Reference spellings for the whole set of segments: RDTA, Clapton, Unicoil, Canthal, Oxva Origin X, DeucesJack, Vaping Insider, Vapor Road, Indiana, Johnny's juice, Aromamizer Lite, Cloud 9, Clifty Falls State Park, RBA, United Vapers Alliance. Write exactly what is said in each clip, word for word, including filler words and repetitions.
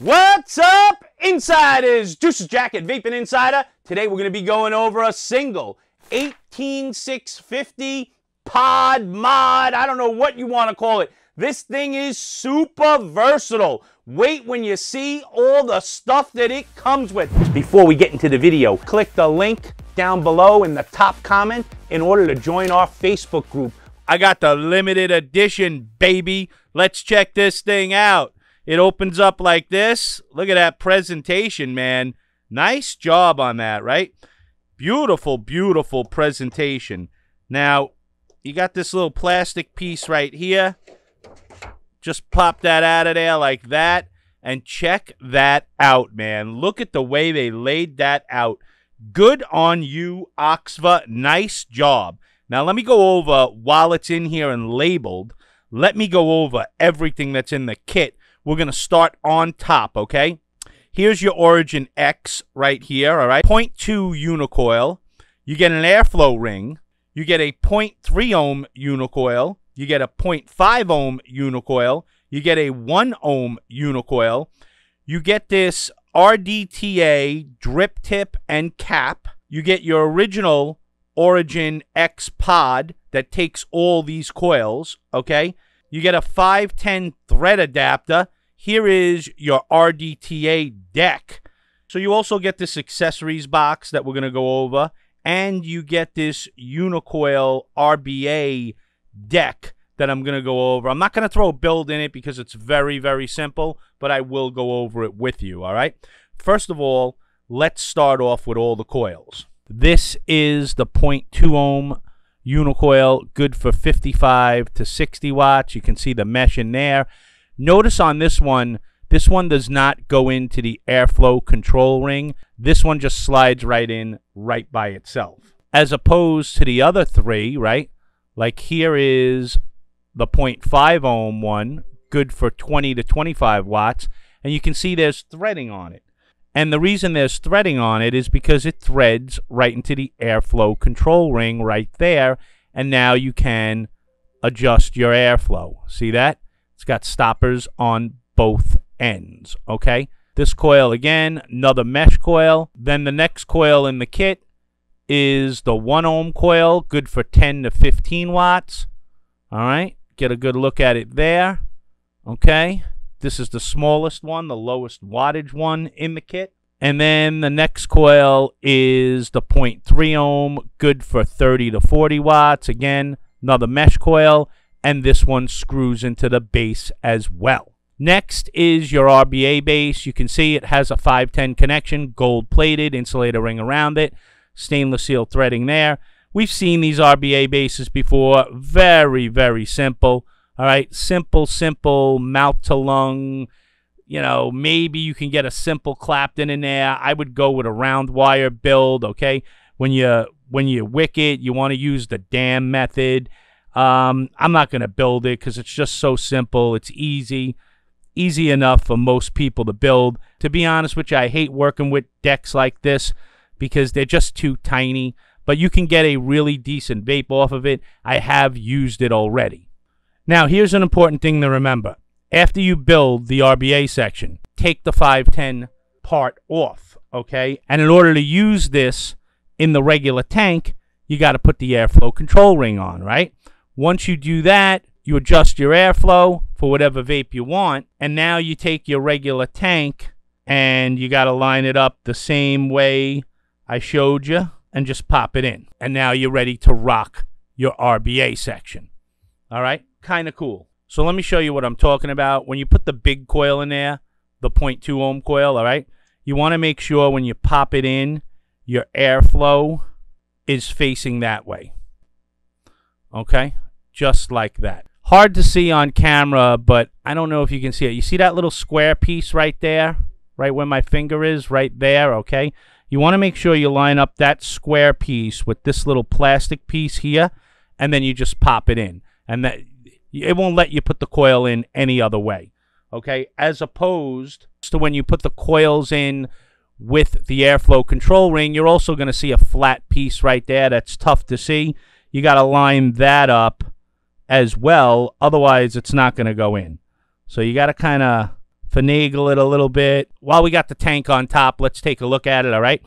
What's up, Insiders? DeucesJack at Vaping Insider. Today we're going to be going over a single eighteen six fifty pod mod. I don't know what you want to call it. This thing is super versatile. Wait when you see all the stuff that it comes with. Before we get into the video, click the link down below in the top comment in order to join our Facebook group. I got the limited edition, baby. Let's check this thing out. It opens up like this. Look at that presentation, man. Nice job on that, right? Beautiful, beautiful presentation. Now, you got this little plastic piece right here. Just pop that out of there like that. And check that out, man. Look at the way they laid that out. Good on you, Oxva. Nice job. Now, let me go over while it's in here and labeled. Let me go over everything that's in the kit. We're going to start on top, okay? Here's your Origin X right here, all right? point two Unicoil. You get an airflow ring. You get a point three ohm Unicoil. You get a point five ohm Unicoil. You get a one ohm Unicoil. You get this R D T A drip tip and cap. You get your original Origin X pod that takes all these coils, okay? You get a five ten thread adapter. Here is your R D T A deck. So you also get this accessories box that we're going to go over. And you get this Unicoil R B A deck that I'm going to go over. I'm not going to throw a build in it because it's very, very simple. But I will go over it with you, all right? First of all, let's start off with all the coils. This is the point two ohm Unicoil, good for fifty-five to sixty watts. You can see the mesh in there. Notice on this one, this one does not go into the airflow control ring. This one just slides right in right by itself. As opposed to the other three, right? Like here is the point five ohm one, good for twenty to twenty-five watts. And you can see there's threading on it. And the reason there's threading on it is because it threads right into the airflow control ring right there. And now you can adjust your airflow. See that? It's got stoppers on both ends, okay? This coil again, another mesh coil. Then the next coil in the kit is the one ohm coil, good for ten to fifteen watts. All right, get a good look at it there, okay? This is the smallest one, the lowest wattage one in the kit. And then the next coil is the point three ohm, good for thirty to forty watts. Again, another mesh coil. And this one screws into the base as well. Next is your R B A base. You can see it has a five ten connection, gold-plated, insulator ring around it, stainless steel threading there. We've seen these R B A bases before. Very, very simple. All right, simple, simple, mouth to lung. You know, maybe you can get a simple Clapton in there. I would go with a round wire build, okay? When you when you wick it, you want to use the damn method. Um, I'm not going to build it because it's just so simple. It's easy, easy enough for most people to build. To be honest with you, I hate working with decks like this because they're just too tiny. But you can get a really decent vape off of it. I have used it already. Now, here's an important thing to remember. After you build the R B A section, take the five ten part off, okay? And in order to use this in the regular tank, you got to put the airflow control ring on, right? Once you do that, you adjust your airflow for whatever vape you want, and now you take your regular tank and you got to line it up the same way I showed you and just pop it in. And now you're ready to rock your R B A section, all right? Kind of cool. So let me show you what I'm talking about. When you put the big coil in there, the point two ohm coil, all right, you want to make sure when you pop it in, your airflow is facing that way. Okay? Just like that. Hard to see on camera, but I don't know if you can see it. You see that little square piece right there? Right where my finger is? Right there, okay? You want to make sure you line up that square piece with this little plastic piece here, and then you just pop it in. And that it won't let you put the coil in any other way, okay? As opposed to when you put the coils in with the airflow control ring, you're also going to see a flat piece right there that's tough to see. You got to line that up as well. Otherwise, it's not going to go in. So you got to kind of finagle it a little bit. While we got the tank on top, let's take a look at it, all right?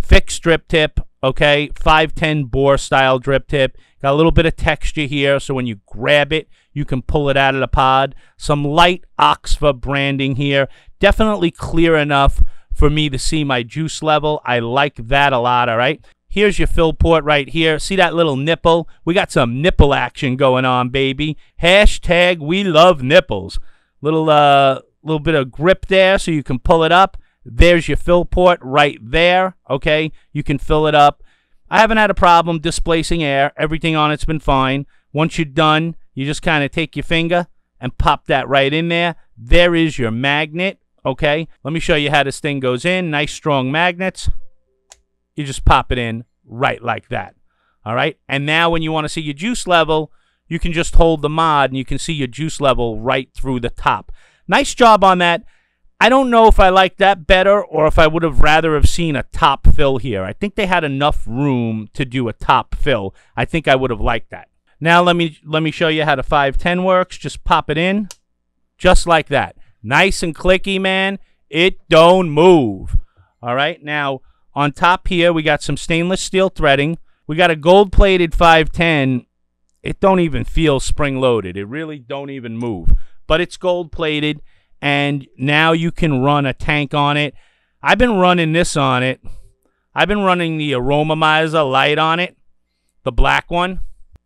Fixed drip tip, okay? five ten bore style drip tip. Got a little bit of texture here, so when you grab it, you can pull it out of the pod. Some light Oxva branding here. Definitely clear enough for me to see my juice level. I like that a lot, all right? Here's your fill port right here. See that little nipple? We got some nipple action going on, baby. Hashtag we love nipples. Little, uh, little bit of grip there so you can pull it up. There's your fill port right there, okay? You can fill it up. I haven't had a problem displacing air. Everything on it's been fine. Once you're done, you just kind of take your finger and pop that right in there. There is your magnet, okay? Let me show you how this thing goes in. Nice, strong magnets. You just pop it in right like that, all right? And now when you want to see your juice level, you can just hold the mod and you can see your juice level right through the top. Nice job on that. I don't know if I like that better or if I would have rather have seen a top fill here. I think they had enough room to do a top fill. I think I would have liked that. Now let me, let me show you how the five ten works. Just pop it in just like that. Nice and clicky, man. It don't move, all right? Now, on top here, we got some stainless steel threading. We got a gold-plated five ten. It don't even feel spring-loaded. It really don't even move. But it's gold-plated, and now you can run a tank on it. I've been running this on it. I've been running the Aromamizer Lite on it, the black one.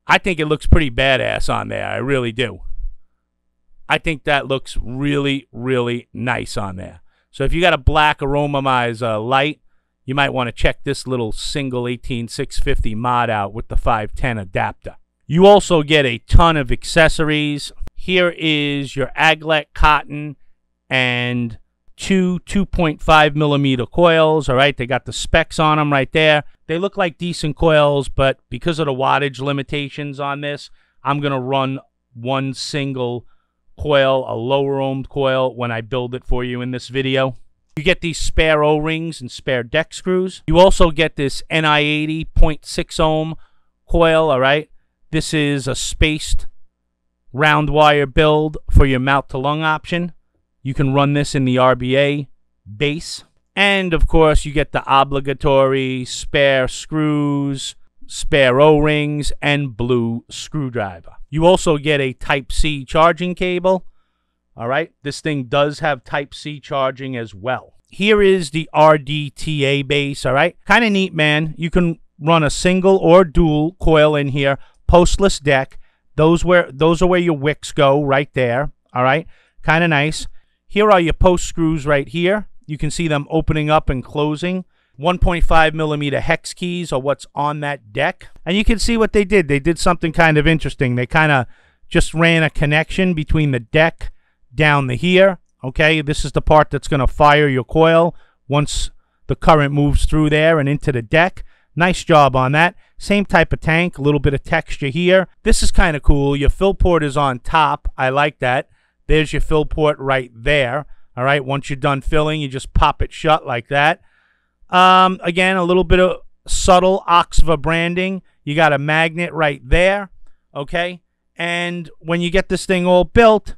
I think it looks pretty badass on there. I really do. I think that looks really, really nice on there. So if you got a black Aromamizer Lite, you might want to check this little single eighteen six fifty mod out with the five ten adapter. You also get a ton of accessories. Here is your Aglet cotton and two 2.5 millimeter coils. All right, they got the specs on them right there. They look like decent coils, but because of the wattage limitations on this, I'm going to run one single coil, a lower ohmed coil, when I build it for you in this video. You get these spare O-rings and spare deck screws. You also get this N I eighty point six ohm coil, all right? This is a spaced round wire build for your mouth-to-lung option. You can run this in the R B A base. And, of course, you get the obligatory spare screws, spare O-rings, and blue screwdriver. You also get a Type C charging cable. All right, this thing does have Type C charging as well. Here is the R D T A base, all right? Kind of neat, man. You can run a single or dual coil in here, postless deck. Those, where, those are where your wicks go right there, all right? Kind of nice. Here are your post screws right here. You can see them opening up and closing. one point five millimeter hex keys are what's on that deck. And you can see what they did. They did something kind of interesting. They kind of just ran a connection between the deck down the here, okay? This is the part that's going to fire your coil once the current moves through there and into the deck. Nice job on that. Same type of tank, a little bit of texture here. This is kind of cool. Your fill port is on top. I like that. There's your fill port right there, all right? Once you're done filling, you just pop it shut like that. Um, again, a little bit of subtle Oxva branding. You got a magnet right there, okay? And when you get this thing all built,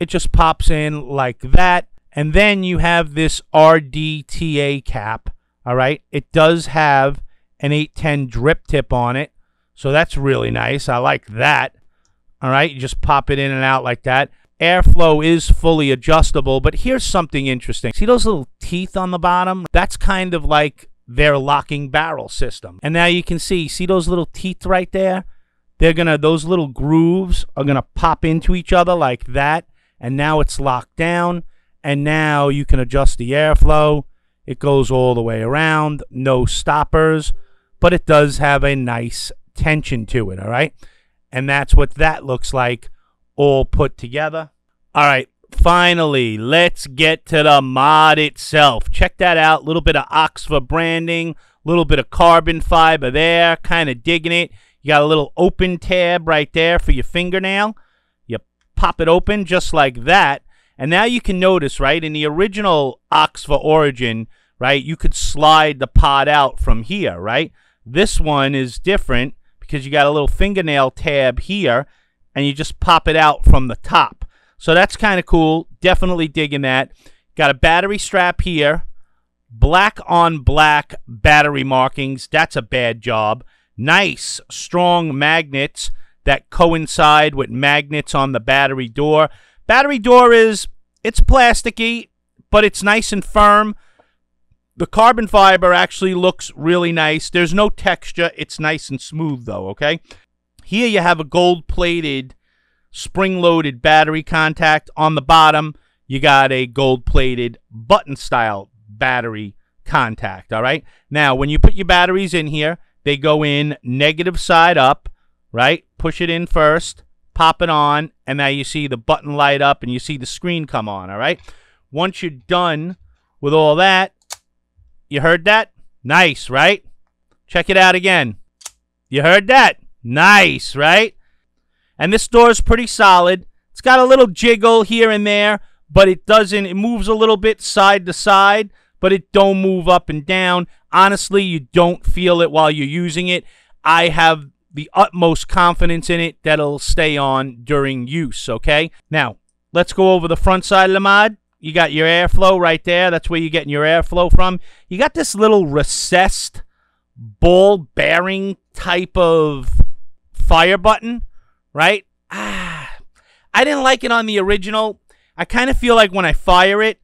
it just pops in like that. And then you have this R D T A cap, all right? It does have an eight ten drip tip on it, so that's really nice. I like that, all right? You just pop it in and out like that. Airflow is fully adjustable, but here's something interesting. See those little teeth on the bottom? That's kind of like their locking barrel system. And now you can see, see those little teeth right there? They're gonna, those little grooves are gonna pop into each other like that. And now it's locked down, and now you can adjust the airflow. It goes all the way around, no stoppers, but it does have a nice tension to it, all right? And that's what that looks like all put together. All right, finally, let's get to the mod itself. Check that out, a little bit of Oxva branding, a little bit of carbon fiber there, kind of digging it. You got a little open tab right there for your fingernail. Pop it open just like that, and now you can notice, right, in the original Oxva Origin, right, you could slide the pod out from here, right? This one is different because you got a little fingernail tab here, and you just pop it out from the top. So that's kind of cool. Definitely digging that. Got a battery strap here. Black on black battery markings. That's a bad job. Nice, strong magnets that coincide with magnets on the battery door. Battery door is, it's plasticky, but it's nice and firm. The carbon fiber actually looks really nice. There's no texture. It's nice and smooth, though, okay? Here you have a gold-plated, spring-loaded battery contact. On the bottom, you got a gold-plated button-style battery contact, all right? Now, when you put your batteries in here, they go in negative side up, right? Push it in first, pop it on, and now you see the button light up, and you see the screen come on, all right? Once you're done with all that, you heard that? Nice, right? Check it out again. You heard that? Nice, right? And this door is pretty solid. It's got a little jiggle here and there, but it doesn't, it moves a little bit side to side, but it don't move up and down. Honestly, you don't feel it while you're using it. I have the utmost confidence in it that it'll stay on during use, okay? Now, let's go over the front side of the mod. You got your airflow right there. That's where you're getting your airflow from. You got this little recessed ball bearing type of fire button, right? Ah, I didn't like it on the original. I kind of feel like when I fire it,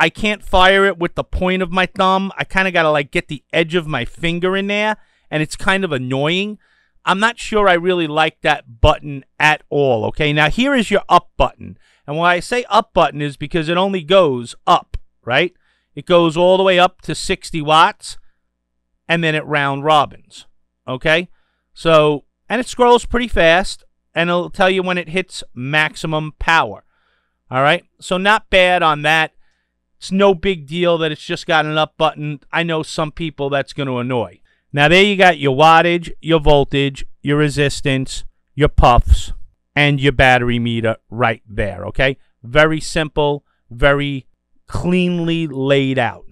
I can't fire it with the point of my thumb. I kind of got to like get the edge of my finger in there, and it's kind of annoying. I'm not sure I really like that button at all, okay? Now, here is your up button. And why I say up button is because it only goes up, right? It goes all the way up to sixty watts, and then it round robins, okay? So, and it scrolls pretty fast, and it'll tell you when it hits maximum power, all right? So, not bad on that. It's no big deal that it's just got an up button. I know some people that's going to annoy. Now, there you got your wattage, your voltage, your resistance, your puffs, and your battery meter right there, okay? Very simple, very cleanly laid out.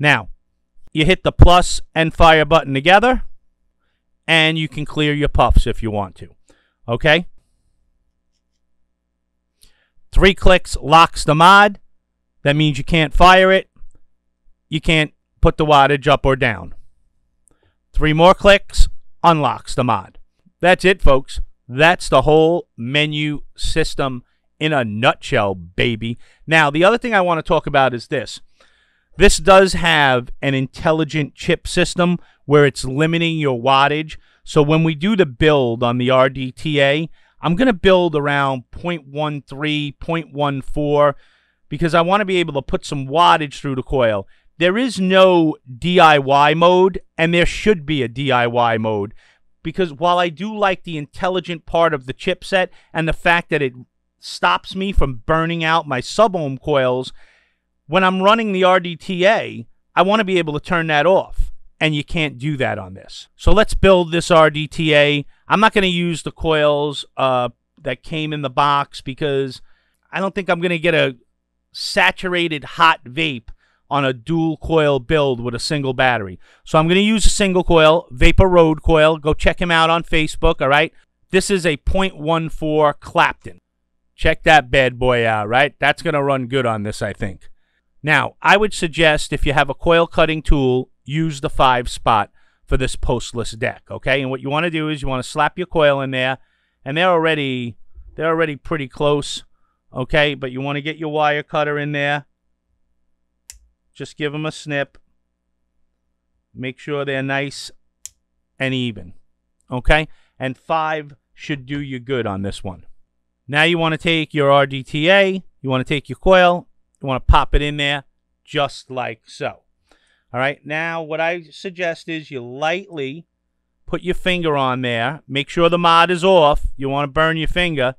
Now, you hit the plus and fire button together, and you can clear your puffs if you want to, okay? Three clicks locks the mod. That means you can't fire it. You can't put the wattage up or down. Three more clicks unlocks the mod. That's it, folks. That's the whole menu system in a nutshell, baby. Now, the other thing I want to talk about is this. This does have an intelligent chip system where it's limiting your wattage. So when we do the build on the R D T A, I'm going to build around zero point one three, zero point one four, because I want to be able to put some wattage through the coil. There is no D I Y mode, and there should be a D I Y mode. Because while I do like the intelligent part of the chipset and the fact that it stops me from burning out my sub-ohm coils, when I'm running the R D T A, I want to be able to turn that off, and you can't do that on this. So let's build this R D T A. I'm not going to use the coils uh, that came in the box because I don't think I'm going to get a saturated hot vape on a dual coil build with a single battery. So I'm going to use a single coil, Vapor Road coil. Go check him out on Facebook, all right? This is a zero point one four Clapton. Check that bad boy out, right? That's going to run good on this, I think. Now, I would suggest if you have a coil cutting tool, use the five spot for this postless deck, okay? And what you want to do is you want to slap your coil in there, and they're already, they're already pretty close, okay? But you want to get your wire cutter in there. Just give them a snip. Make sure they're nice and even. Okay? And five should do you good on this one. Now you want to take your R D T A. You want to take your coil. You want to pop it in there just like so. All right? Now what I suggest is you lightly put your finger on there. Make sure the mod is off. You want to burn your finger.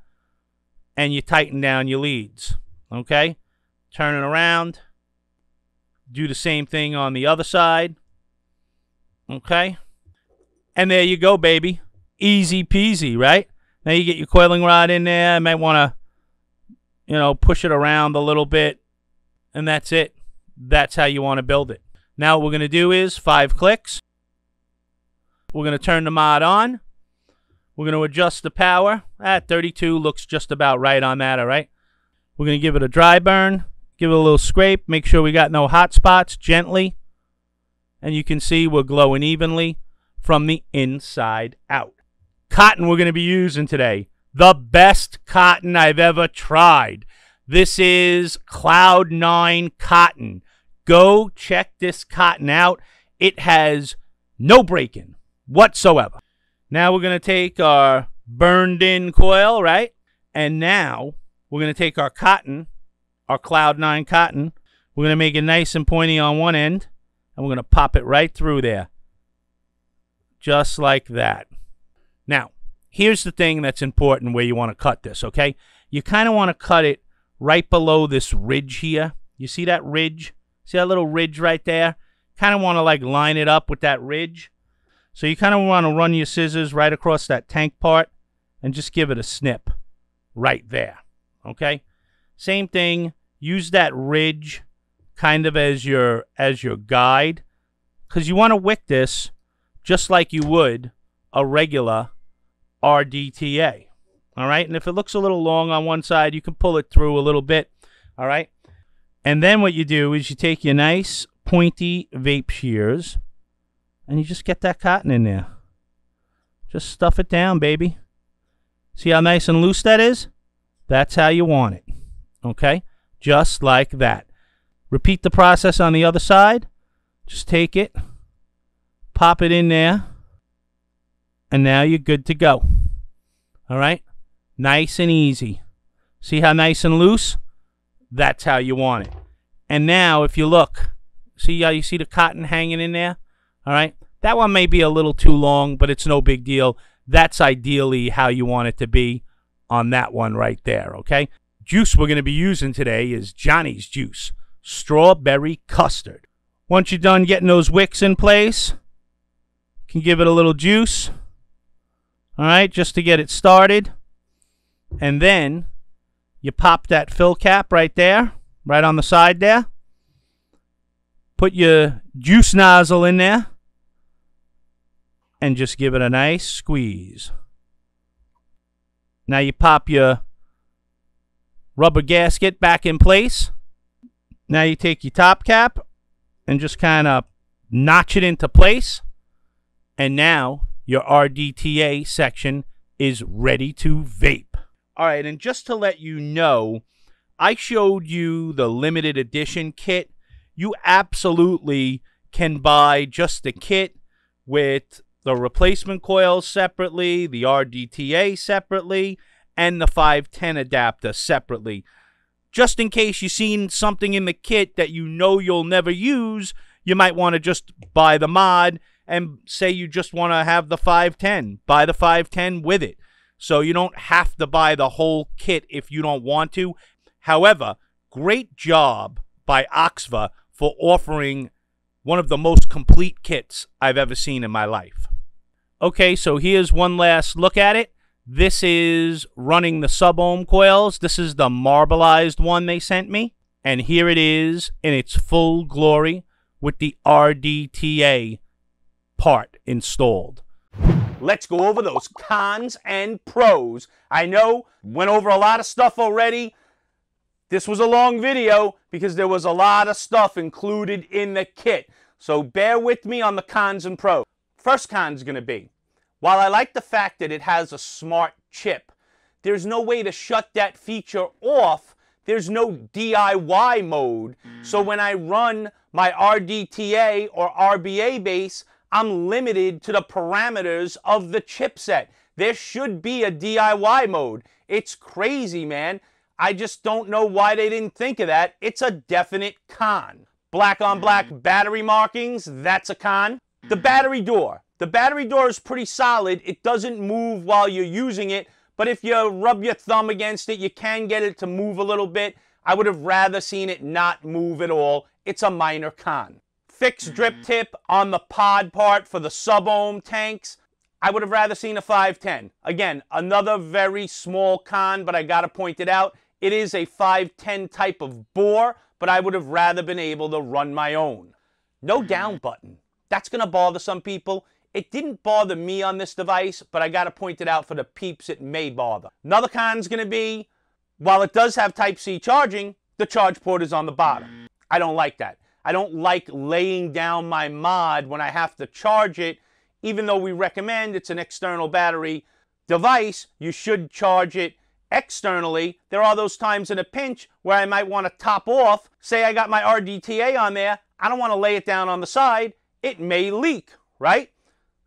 And you tighten down your leads. Okay? Turn it around. Do the same thing on the other side. Okay? And there you go, baby. Easy peasy, right? Now you get your coiling rod in there. You might want to, you know, push it around a little bit. And that's it. That's how you want to build it. Now what we're going to do is five clicks. We're going to turn the mod on. We're going to adjust the power. Ah, thirty-two looks just about right on that, all right? We're going to give it a dry burn, give it a little scrape, make sure we got no hot spots, gently. And you can see we're glowing evenly from the inside out. Cotton we're going to be using today. The best cotton I've ever tried. This is Cloud nine cotton. Go check this cotton out. It has no break-in whatsoever. Now we're going to take our burned-in coil, right? And now we're going to take our cotton, our Cloud nine cotton. We're going to make it nice and pointy on one end, and we're going to pop it right through there. Just like that. Now, here's the thing that's important where you want to cut this, okay? You kind of want to cut it right below this ridge here. You see that ridge? See that little ridge right there? Kind of want to like line it up with that ridge. So you kind of want to run your scissors right across that tank part and just give it a snip right there, okay? Same thing, use that ridge kind of as your, as your guide, because you want to wick this just like you would a regular R D T A, all right? And if it looks a little long on one side, you can pull it through a little bit, all right? And then what you do is you take your nice pointy vape shears, and you just get that cotton in there. Just stuff it down, baby. See how nice and loose that is? That's how you want it. Okay? Just like that. Repeat the process on the other side. Just take it, pop it in there, and now you're good to go. All right? Nice and easy. See how nice and loose? That's how you want it. And now, if you look, see how you see the cotton hanging in there? All right, that one may be a little too long, but it's no big deal. That's ideally how you want it to be on that one right there, okay? Juice we're going to be using today is Johnny's Juice, strawberry custard. Once you're done getting those wicks in place, you can give it a little juice, all right, just to get it started. And then you pop that fill cap right there, right on the side there. Put your juice nozzle in there. And just give it a nice squeeze. Now you pop your rubber gasket back in place. Now you take your top cap and just kind of notch it into place. And now your R D T A section is ready to vape. All right, and just to let you know, I showed you the limited edition kit. You absolutely can buy just the kit with the replacement coils separately, the R D T A separately, and the five ten adapter separately. Just in case you've seen something in the kit that you know you'll never use, you might want to just buy the mod and say you just want to have the five ten. Buy the five ten with it. So you don't have to buy the whole kit if you don't want to. However, great job by Oxva for offering one of the most complete kits I've ever seen in my life. Okay, so here's one last look at it. This is running the sub-ohm coils. This is the marbleized one they sent me. And here it is in its full glory with the R D T A part installed. Let's go over those cons and pros. I know, went over a lot of stuff already. This was a long video because there was a lot of stuff included in the kit. So bear with me on the cons and pros. First con is going to be, while I like the fact that it has a smart chip, there's no way to shut that feature off. There's no D I Y mode. So when I run my R D T A or R B A base, I'm limited to the parameters of the chipset. There should be a D I Y mode. It's crazy, man. I just don't know why they didn't think of that. It's a definite con. Black on black battery markings, that's a con. The battery door. The battery door is pretty solid. It doesn't move while you're using it, but if you rub your thumb against it, you can get it to move a little bit. I would have rather seen it not move at all. It's a minor con. Fixed drip tip on the pod part for the sub-ohm tanks. I would have rather seen a five ten. Again, another very small con, but I got to point it out. It is a five ten type of bore, but I would have rather been able to run my own. No down button. That's going to bother some people. It didn't bother me on this device, but I got to point it out for the peeps it may bother. Another con is going to be while it does have Type-C charging, the charge port is on the bottom. I don't like that. I don't like laying down my mod when I have to charge it. Even though we recommend it's an external battery device, you should charge it externally. There are those times in a pinch where I might want to top off. Say I got my R D T A on there. I don't want to lay it down on the side. It may leak, right?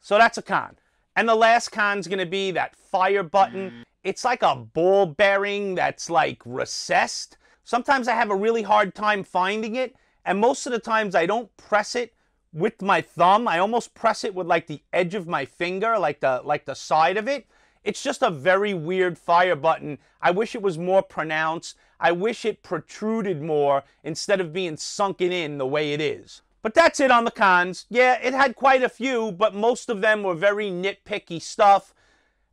So that's a con. And the last con is going to be that fire button. It's like a ball bearing that's like recessed. Sometimes I have a really hard time finding it. And most of the times I don't press it with my thumb. I almost press it with like the edge of my finger, like the, like the side of it. It's just a very weird fire button. I wish it was more pronounced. I wish it protruded more instead of being sunken in the way it is. But that's it on the cons. Yeah, it had quite a few, but most of them were very nitpicky stuff.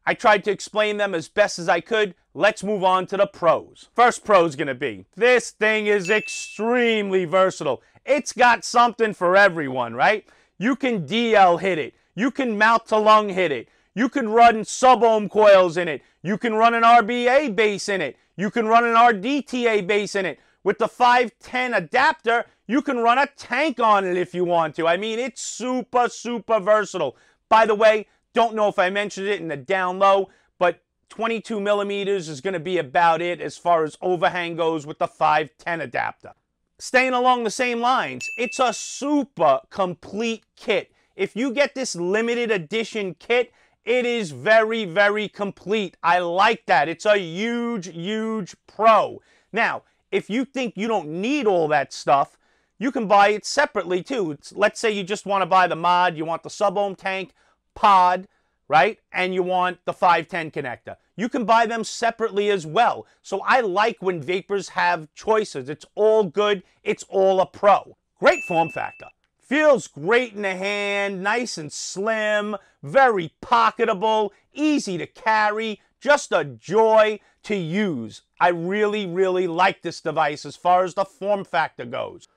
I tried to explain them as best as I could. Let's move on to the pros. First pro is going to be, this thing is extremely versatile. It's got something for everyone, right? You can D L hit it. You can mount to lung hit it. You can run sub-ohm coils in it. You can run an R B A base in it. You can run an R D T A base in it. With the five ten adapter, you can run a tank on it if you want to. I mean, it's super, super versatile. By the way, don't know if I mentioned it in the down low, but twenty-two millimeters is going to be about it as far as overhang goes with the five ten adapter. Staying along the same lines, it's a super complete kit. If you get this limited edition kit, it is very, very complete. I like that. It's a huge, huge pro. Now, if you think you don't need all that stuff, you can buy it separately too. It's, let's say you just want to buy the mod, you want the sub-ohm tank, pod, right? And you want the five ten connector. You can buy them separately as well. So I like when vapors have choices. It's all good. It's all a pro. Great form factor. Feels great in the hand, nice and slim, very pocketable, easy to carry, just a joy to use. I really, really like this device as far as the form factor goes.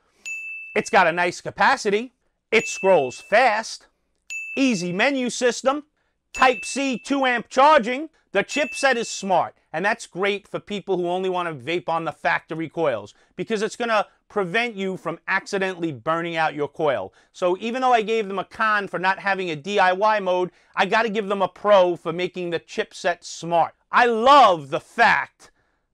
It's got a nice capacity. It scrolls fast. Easy menu system, Type-C two amp charging. The chipset is smart, and that's great for people who only want to vape on the factory coils because it's going to prevent you from accidentally burning out your coil. So even though I gave them a con for not having a D I Y mode, I got to give them a pro for making the chipset smart. I love the fact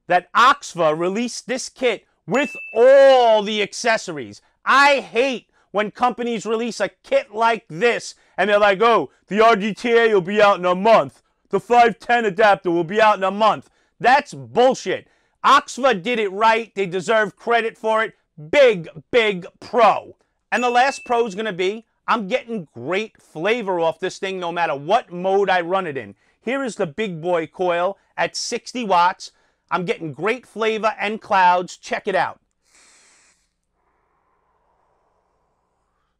that Oxva released this kit with all the accessories. I hate when companies release a kit like this and they're like, oh, the R D T A will be out in a month. The five ten adapter will be out in a month. That's bullshit. Oxva did it right. They deserve credit for it. Big, big pro. And the last pro is going to be, I'm getting great flavor off this thing no matter what mode I run it in. Here is the big boy coil at sixty watts. I'm getting great flavor and clouds. Check it out.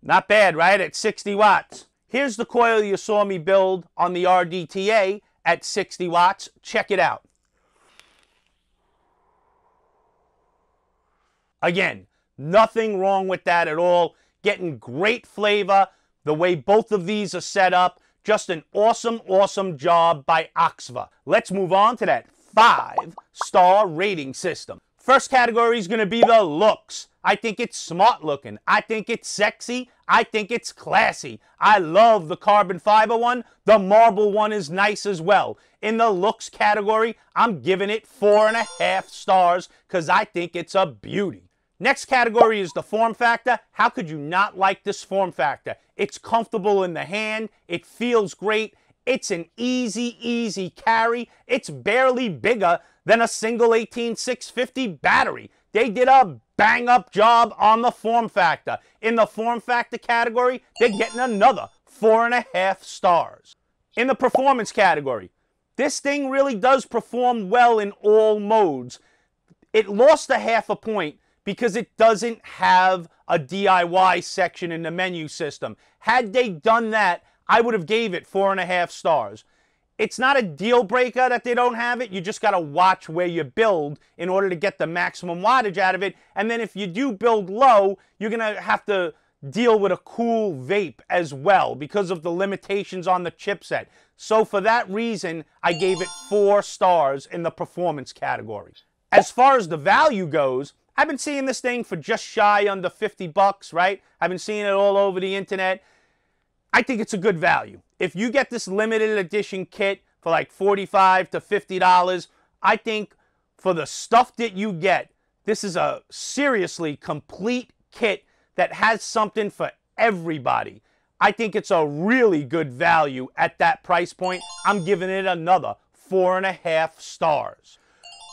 Not bad, right? At sixty watts. Here's the coil you saw me build on the R D T A at sixty watts. Check it out. Again, nothing wrong with that at all. Getting great flavor. The way both of these are set up. Just an awesome, awesome job by Oxva. Let's move on to that five star rating system. First category is going to be the looks. I think it's smart looking. I think it's sexy. I think it's classy. I love the carbon fiber one. The marble one is nice as well. In the looks category, I'm giving it four and a half stars because I think it's a beauty. Next category is the form factor. How could you not like this form factor? It's comfortable in the hand. It feels great. It's an easy, easy carry. It's barely bigger than a single eighteen six fifty battery. They did a bang-up job on the form factor. In the form factor category, they're getting another four and a half stars. In the performance category, this thing really does perform well in all modes. It lost a half a point because it doesn't have a D I Y section in the menu system. Had they done that, I would have gave it four and a half stars. It's not a deal breaker that they don't have it. You just got to watch where you build in order to get the maximum wattage out of it. And then if you do build low, you're going to have to deal with a cool vape as well because of the limitations on the chipset. So for that reason, I gave it four stars in the performance category. As far as the value goes, I've been seeing this thing for just shy under fifty bucks, right? I've been seeing it all over the internet. I think it's a good value. If you get this limited edition kit for like forty-five to fifty dollars, I think for the stuff that you get, this is a seriously complete kit that has something for everybody. I think it's a really good value at that price point. I'm giving it another four and a half stars.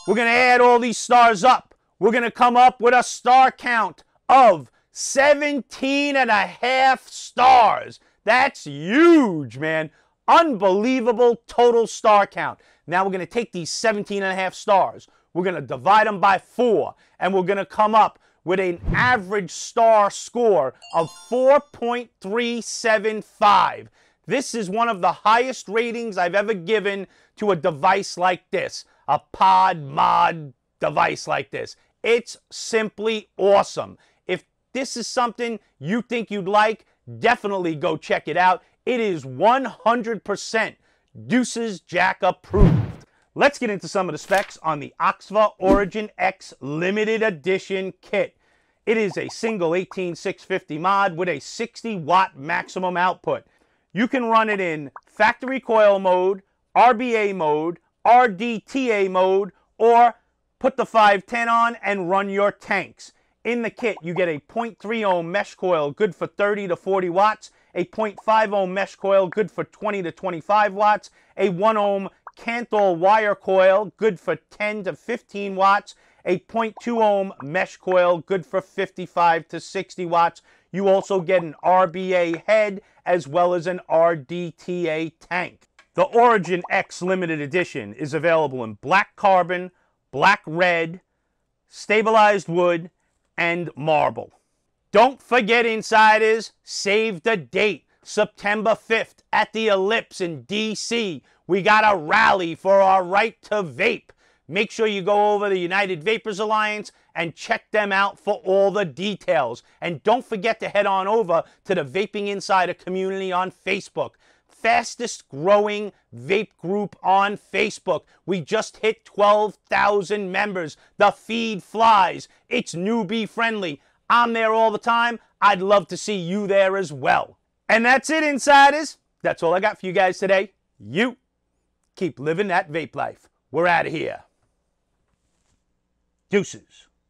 We're gonna add all these stars up. We're gonna come up with a star count of seventeen and a half stars. That's huge, man. Unbelievable total star count. Now we're gonna take these seventeen and a half stars. We're gonna divide them by four, and we're gonna come up with an average star score of four point three seven five. This is one of the highest ratings I've ever given to a device like this, a pod mod device like this. It's simply awesome. If this is something you think you'd like, definitely go check it out. It is one hundred percent DeucesJack approved. Let's get into some of the specs on the Oxva Origin X Limited Edition kit. It is a single eighteen six fifty mod with a sixty watt maximum output. You can run it in factory coil mode, R B A mode, R D T A mode, or put the five ten on and run your tanks. In the kit, you get a zero point three ohm mesh coil good for thirty to forty watts, a zero point five ohm mesh coil good for twenty to twenty-five watts, a one ohm Canthal wire coil good for ten to fifteen watts, a zero point two ohm mesh coil good for fifty-five to sixty watts. You also get an R B A head as well as an R D T A tank. The Origin X Limited Edition is available in black carbon, black red, stabilized wood, and marble. Don't forget, insiders, save the date. September fifth at the Ellipse in D C We got a rally for our right to vape. Make sure you go over to the United Vapers Alliance and check them out for all the details. And don't forget to head on over to the Vaping Insider community on Facebook. Fastest growing vape group on Facebook. We just hit twelve thousand members. The feed flies. It's newbie friendly. I'm there all the time. I'd love to see you there as well. And that's it, insiders. That's all I got for you guys today. You keep living that vape life. We're out of here. Deuces.